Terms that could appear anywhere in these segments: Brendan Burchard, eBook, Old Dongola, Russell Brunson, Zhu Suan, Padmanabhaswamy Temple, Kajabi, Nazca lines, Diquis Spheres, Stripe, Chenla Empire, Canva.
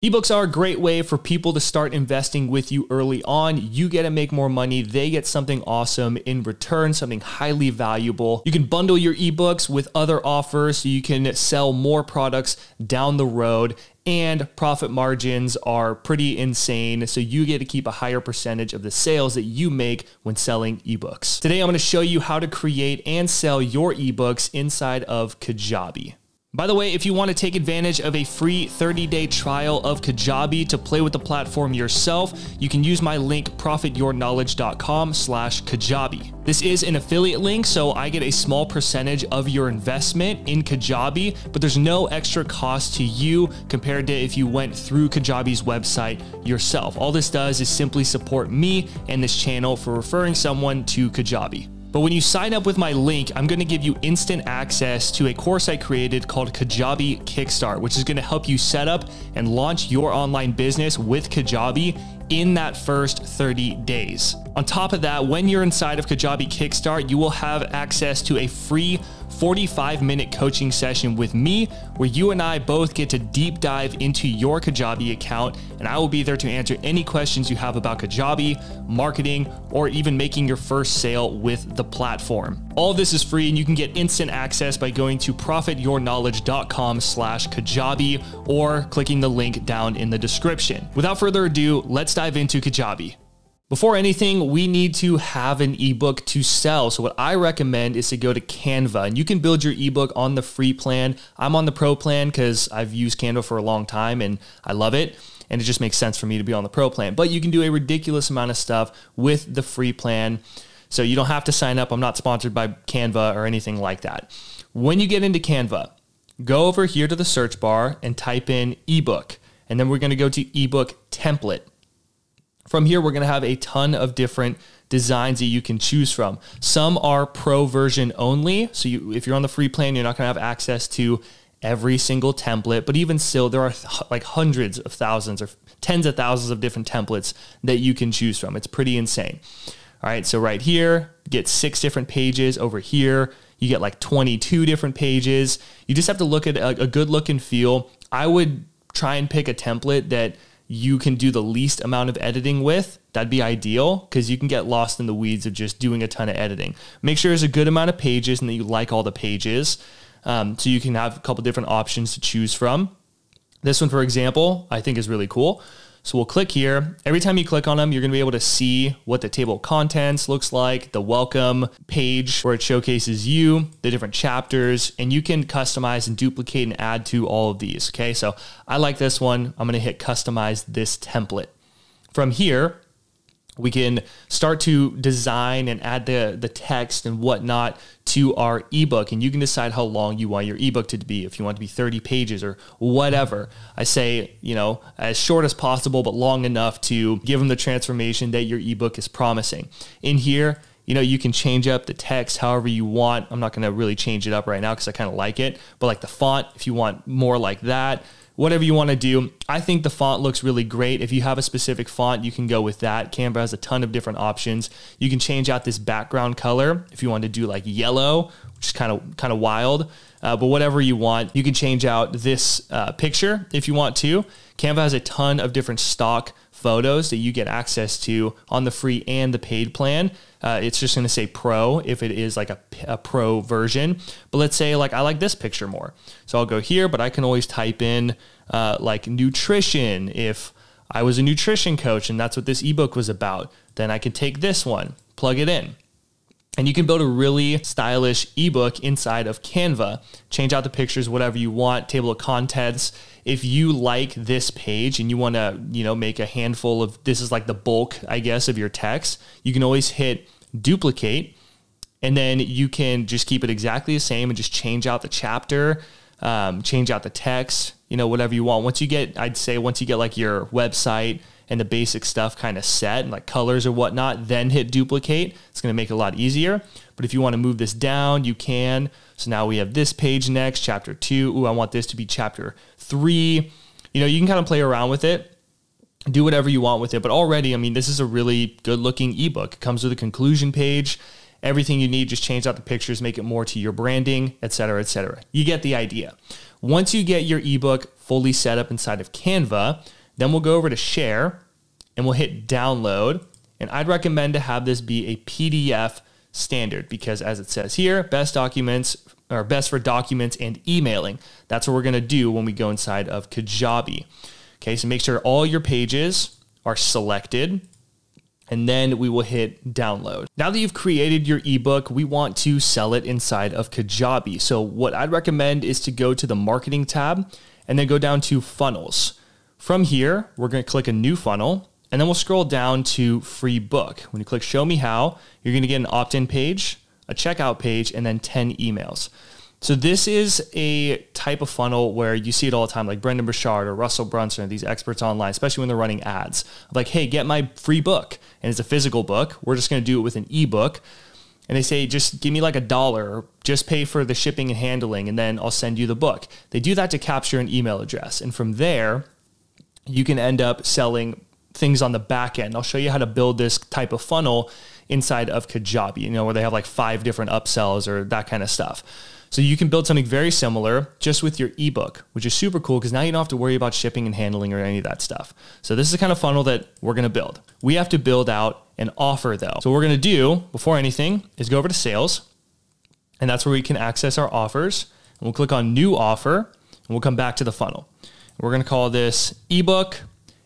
Ebooks are a great way for people to start investing with you early on. You get to make more money. They get something awesome in return, something highly valuable. You can bundle your ebooks with other offers so you can sell more products down the road. And profit margins are pretty insane, so you get to keep a higher percentage of the sales that you make when selling ebooks. Today, I'm going to show you how to create and sell your ebooks inside of Kajabi. By the way, if you want to take advantage of a free 30-day trial of Kajabi to play with the platform yourself, you can use my link profityourknowledge.com/Kajabi. This is an affiliate link, so I get a small percentage of your investment in Kajabi, but there's no extra cost to you compared to if you went through Kajabi's website yourself. All this does is simply support me and this channel for referring someone to Kajabi. But when you sign up with my link, I'm going to give you instant access to a course I created called Kajabi Kickstart, which is going to help you set up and launch your online business with Kajabi in that first 30 days. On top of that, when you're inside of Kajabi Kickstart, you will have access to a free 45-minute coaching session with me, where you and I both get to deep dive into your Kajabi account, and I will be there to answer any questions you have about Kajabi, marketing, or even making your first sale with the platform. All of this is free, and you can get instant access by going to profityourknowledge.com/Kajabi or clicking the link down in the description. Without further ado, let's dive into Kajabi. Before anything, we need to have an ebook to sell. So what I recommend is to go to Canva, and you can build your ebook on the free plan. I'm on the pro plan because I've used Canva for a long time and I love it. And it just makes sense for me to be on the pro plan, but you can do a ridiculous amount of stuff with the free plan. So you don't have to sign up. I'm not sponsored by Canva or anything like that. When you get into Canva, go over here to the search bar and type in ebook, and then we're going to go to ebook template. From here, we're going to have a ton of different designs that you can choose from. Some are pro version only. So if you're on the free plan, you're not going to have access to every single template, but even still, there are like hundreds of thousands or tens of thousands of different templates that you can choose from. It's pretty insane. All right. So right here, get 6 different pages. Over here, you get like 22 different pages. You just have to look at a good look and feel. I would try and pick a template that you can do the least amount of editing with. That'd be ideal because you can get lost in the weeds of just doing a ton of editing. Make sure there's a good amount of pages and that you like all the pages. So you can have a couple different options to choose from. This one, for example, I think is really cool. So we'll click here. Every time you click on them, you're going to be able to see what the table of contents looks like, the welcome page where it showcases you, the different chapters, and you can customize and duplicate and add to all of these. Okay. So I like this one. I'm going to hit customize this template. From here, we can start to design and add the text and whatnot to our ebook. And you can decide how long you want your ebook to be. If you want it to be 30 pages or whatever, I say, you know, as short as possible, but long enough to give them the transformation that your ebook is promising. In here, you know, you can change up the text however you want. I'm not going to really change it up right now because I kind of like it, but like the font, if you want more like that, whatever you want to do. I think the font looks really great. If you have a specific font, you can go with that. Canva has a ton of different options. You can change out this background color if you want to do like yellow, which is kind of wild, but whatever you want. You can change out this picture if you want to. Canva has a ton of different stock photos that you get access to on the free and the paid plan. It's just going to say pro if it is like a pro version, but let's say like I like this picture more. So I'll go here, but I can always type in like nutrition. If I was a nutrition coach and that's what this ebook was about, then I can take this one, plug it in. And you can build a really stylish ebook inside of Canva, change out the pictures, whatever you want, table of contents. If you like this page and you want to, you know, make a handful of, this is like the bulk, I guess, of your text, you can always hit duplicate, and then you can just keep it exactly the same and just change out the chapter, change out the text, you know, whatever you want. Once you get, I'd say once you get like your website and the basic stuff kind of set and like colors or whatnot, then hit duplicate. It's going to make it a lot easier. But if you want to move this down, you can. So now we have this page next, chapter 2. Ooh, I want this to be chapter 3. You know, you can kind of play around with it, do whatever you want with it. But already, I mean, this is a really good looking ebook. It comes with a conclusion page, everything you need. Just change out the pictures, make it more to your branding, et cetera, et cetera. You get the idea. Once you get your ebook fully set up inside of Canva. Then we'll go over to share and we'll hit download. And I'd recommend to have this be a PDF standard because as it says here, best documents are best for documents and emailing. That's what we're going to do when we go inside of Kajabi. Okay, so make sure all your pages are selected and then we will hit download. Now that you've created your ebook, we want to sell it inside of Kajabi. So what I'd recommend is to go to the marketing tab and then go down to funnels. From here, we're going to click a new funnel and then we'll scroll down to free book. When you click show me how, you're going to get an opt-in page, a checkout page, and then 10 emails. So this is a type of funnel where you see it all the time, like Brendan Burchard or Russell Brunson, or these experts online, especially when they're running ads. Like, hey, get my free book. And it's a physical book. We're just going to do it with an ebook. And they say, just give me like $1, or just pay for the shipping and handling, and then I'll send you the book. They do that to capture an email address. And from there, you can end up selling things on the back end. I'll show you how to build this type of funnel inside of Kajabi, you know, where they have like 5 different upsells or that kind of stuff. So you can build something very similar just with your ebook, which is super cool because now you don't have to worry about shipping and handling or any of that stuff. So this is the kind of funnel that we're going to build. We have to build out an offer though. So what we're going to do before anything is go over to sales, and that's where we can access our offers, and we'll click on new offer and we'll come back to the funnel. We're going to call this ebook.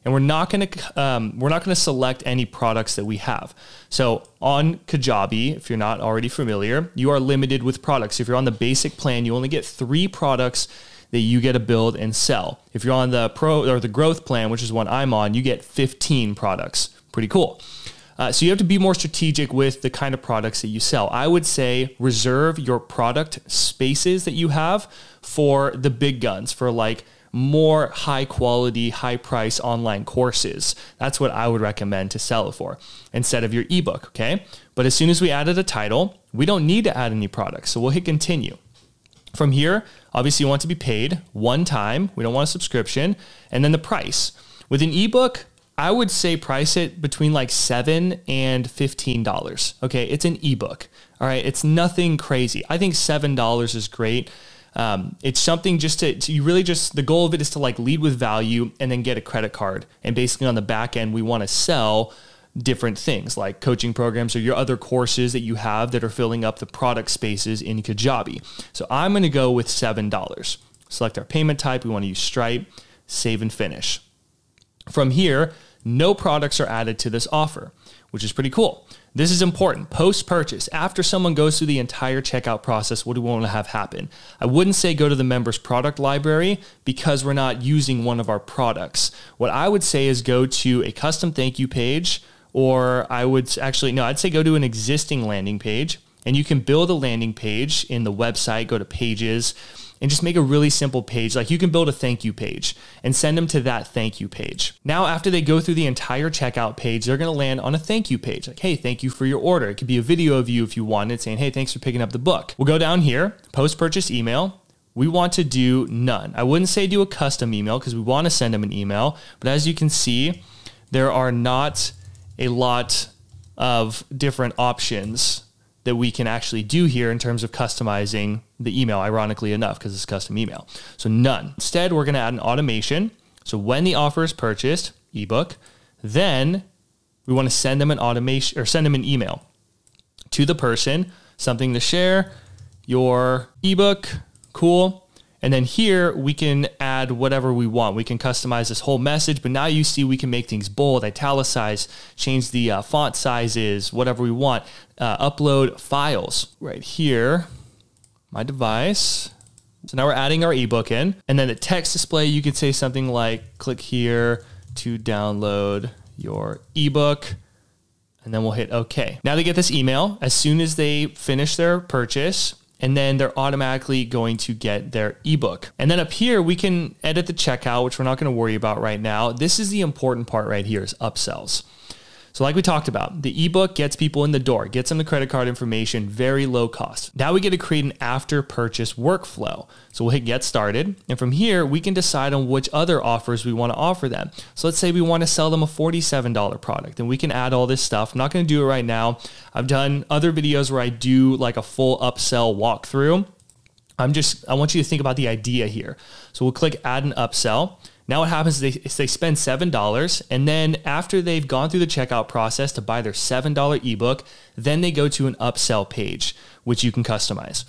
And we're not going to select any products that we have. So on Kajabi, if you're not already familiar, you are limited with products. If you're on the basic plan, you only get 3 products that you get to build and sell. If you're on the pro or the growth plan, which is one I'm on, you get 15 products. Pretty cool. So you have to be more strategic with the kind of products that you sell. I would say reserve your product spaces that you have for the big guns, for like more high quality, high price online courses. That's what I would recommend to sell it for instead of your ebook, okay? But as soon as we added a title, we don't need to add any products. So we'll hit continue. From here, obviously you want to be paid one time. We don't want a subscription. And then the price. With an ebook, I would say price it between like $7 and $15. Okay, it's an ebook. All right, it's nothing crazy. I think $7 is great. It's something just the goal of it is to like lead with value and then get a credit card. And basically on the back end, we want to sell different things like coaching programs or your other courses that you have that are filling up the product spaces in Kajabi. So I'm going to go with $7. Select our payment type. We want to use Stripe, save and finish. From here, no products are added to this offer, which is pretty cool. This is important. Post-purchase, after someone goes through the entire checkout process, what do we want to have happen? I wouldn't say go to the member's product library because we're not using one of our products. What I would say is go to a custom thank you page, or I'd say go to an existing landing page, and you can build a landing page in the website, go to pages, and just make a really simple page. Like you can build a thank you page and send them to that thank you page. Now, after they go through the entire checkout page, they're going to land on a thank you page. Like, hey, thank you for your order. It could be a video of you if you wanted saying, hey, thanks for picking up the book. We'll go down here, post-purchase email. We want to do none. I wouldn't say do a custom email because we want to send them an email. But as you can see, there are not a lot of different options that we can actually do here in terms of customizing the email, ironically enough, because it's custom email. So none. Instead, we're going to add an automation. So when the offer is purchased, ebook, then we want to send them an automation or send them an email to the person, something to share, your ebook, cool. And then here we can add whatever we want. We can customize this whole message, but now you see we can make things bold, italicize, change the font sizes, whatever we want, upload files right here, my device. So now we're adding our ebook in, and then the text display, you could say something like click here to download your ebook. And then we'll hit okay. Now they get this email as soon as they finish their purchase, and then they're automatically going to get their ebook. And then up here, we can edit the checkout, which we're not gonna worry about right now. This is the important part right here is upsells. So like we talked about, the ebook gets people in the door, gets them the credit card information, very low cost. Now we get to create an after purchase workflow. So we'll hit get started. And from here, we can decide on which other offers we wanna offer them. So let's say we wanna sell them a $47 product, and we can add all this stuff. I'm not gonna do it right now. I've done other videos where I do like a full upsell walkthrough. I want you to think about the idea here. So we'll click add an upsell. Now what happens is they spend $7, and then after they've gone through the checkout process to buy their $7 ebook, then they go to an upsell page, which you can customize.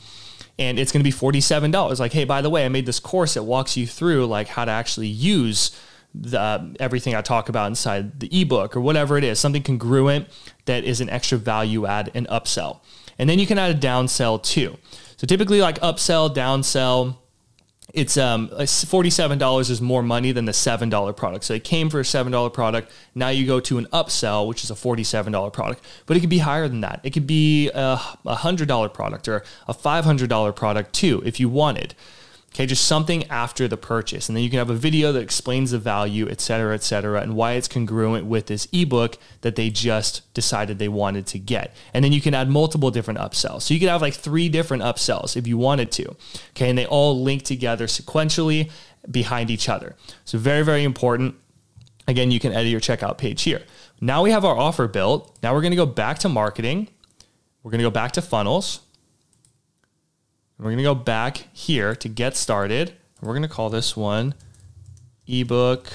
And it's going to be $47. Like, hey, by the way, I made this course that walks you through like how to actually use everything I talk about inside the ebook or whatever it is, something congruent that is an extra value add and upsell. And then you can add a downsell too. So typically like upsell, downsell, it's $47 is more money than the $7 product. So it came for a $7 product. Now you go to an upsell, which is a $47 product, but it could be higher than that. It could be a $100 product or a $500 product too, if you wanted. Okay, just something after the purchase. And then you can have a video that explains the value, et cetera, and why it's congruent with this ebook that they just decided they wanted to get. And then you can add multiple different upsells. So you could have like 3 different upsells if you wanted to. Okay, and they all link together sequentially behind each other. So very, very important. Again, you can edit your checkout page here. Now we have our offer built. Now we're going to go back to marketing. We're going to go back to funnels. We're going to go back here to get started. We're going to call this one ebook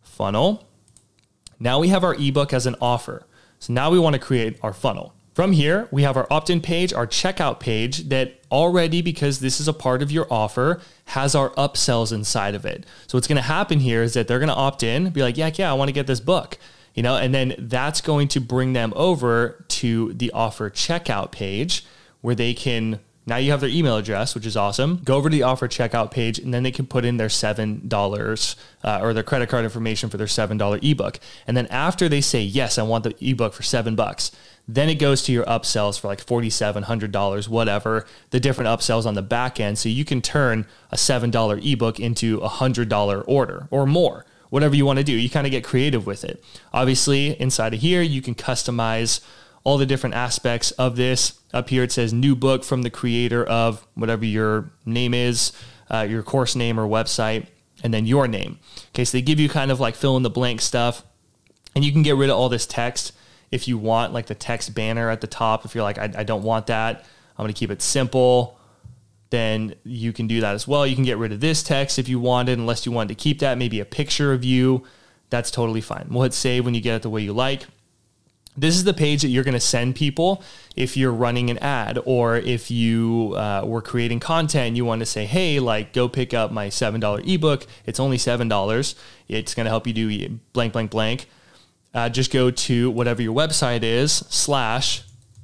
funnel. Now we have our ebook as an offer. So now we want to create our funnel. From here, we have our opt-in page, our checkout page that already, because this is a part of your offer, has our upsells inside of it. So what's going to happen here is that they're going to opt in, be like, yeah, I want to get this book, you know, and then that's going to bring them over to the offer checkout page where they can. Now you have their email address, which is awesome. Go over to the offer checkout page, and then they can put in their $7 or their credit card information for their $7 ebook. And then after they say, yes, I want the ebook for $7, then it goes to your upsells for like $4,700, whatever, the different upsells on the back end. So you can turn a $7 ebook into a $100 order or more, whatever you want to do. You kind of get creative with it. Obviously, inside of here, you can customize all the different aspects of this. Up here, it says new book from the creator of whatever your name is, your course name or website, and then your name. Okay, so they give you kind of like fill in the blank stuff, and you can get rid of all this text if you want, like the text banner at the top. If you're like, I don't want that, I'm gonna keep it simple, then you can do that as well. You can get rid of this text if you wanted, unless you wanted to keep that, maybe a picture of you, that's totally fine. We'll hit save when you get it the way you like. This is the page that you're going to send people if you're running an ad, or if you were creating content and you want to say, hey, like, go pick up my $7 ebook. It's only $7. It's going to help you do blank, blank, blank. Just go to whatever your website is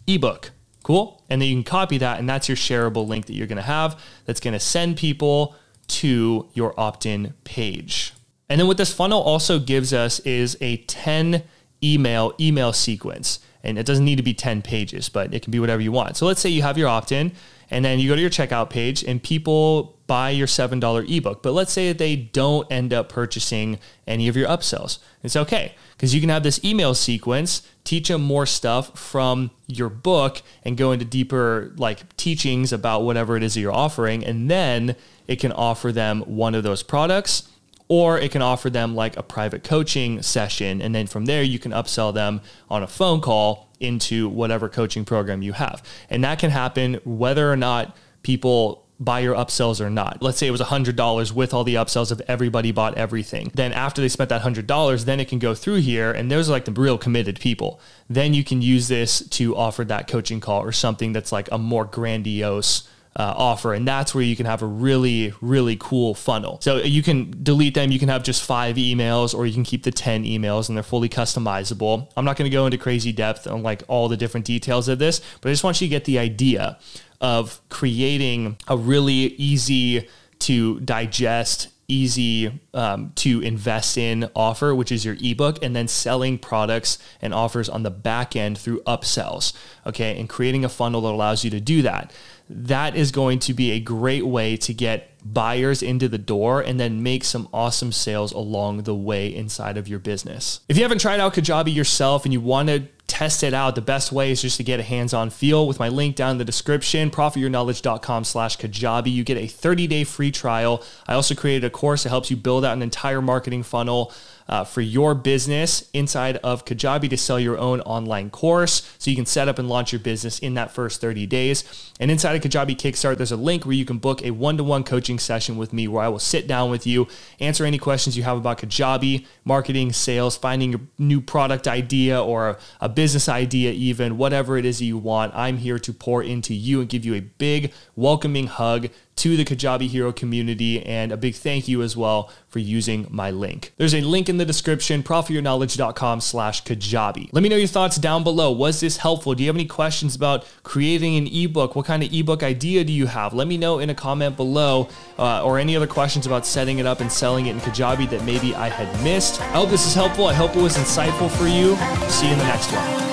/ebook. Cool. And then you can copy that. And that's your shareable link that you're going to have. That's going to send people to your opt-in page. And then what this funnel also gives us is a 10 email sequence. And it doesn't need to be 10 pages, but it can be whatever you want. So let's say you have your opt-in, and then you go to your checkout page and people buy your $7 ebook. But let's say that they don't end up purchasing any of your upsells. It's okay, because you can have this email sequence, teach them more stuff from your book and go into deeper like teachings about whatever it is that you're offering. And then it can offer them one of those products, or it can offer them like a private coaching session. And then from there, you can upsell them on a phone call into whatever coaching program you have. And that can happen whether or not people buy your upsells or not. Let's say it was $100 with all the upsells of everybody bought everything. Then after they spent that $100, then it can go through here. And those are like the real committed people. Then you can use this to offer that coaching call or something that's like a more grandiose offer. And that's where you can have a really, really cool funnel. So you can delete them. You can have just 5 emails, or you can keep the 10 emails, and they're fully customizable. I'm not going to go into crazy depth on like all the different details of this, but I just want you to get the idea of creating a really easy to digest, easy to invest in offer, which is your ebook, and then selling products and offers on the back end through upsells. Okay. And creating a funnel that allows you to do that. That is going to be a great way to get buyers into the door and then make some awesome sales along the way inside of your business. If you haven't tried out Kajabi yourself and you want to test it out, the best way is just to get a hands-on feel with my link down in the description, profityourknowledge.com/Kajabi. You get a 30-day free trial. I also created a course that helps you build out an entire marketing funnel for your business inside of Kajabi to sell your own online course. So you can set up and launch your business in that first 30 days. And inside of Kajabi Kickstart, there's a link where you can book a one-to-one coaching session with me, where I will sit down with you, answer any questions you have about Kajabi, marketing, sales, finding a new product idea or a business idea even, whatever it is that you want. I'm here to pour into you and give you a big welcoming hug to the Kajabi Hero community, and a big thank you as well for using my link. There's a link in the description, profityourknowledge.com/Kajabi. Let me know your thoughts down below. Was this helpful? Do you have any questions about creating an ebook? What kind of ebook idea do you have? Let me know in a comment below, or any other questions about setting it up and selling it in Kajabi that maybe I had missed. I hope this is helpful. I hope it was insightful for you. See you in the next one.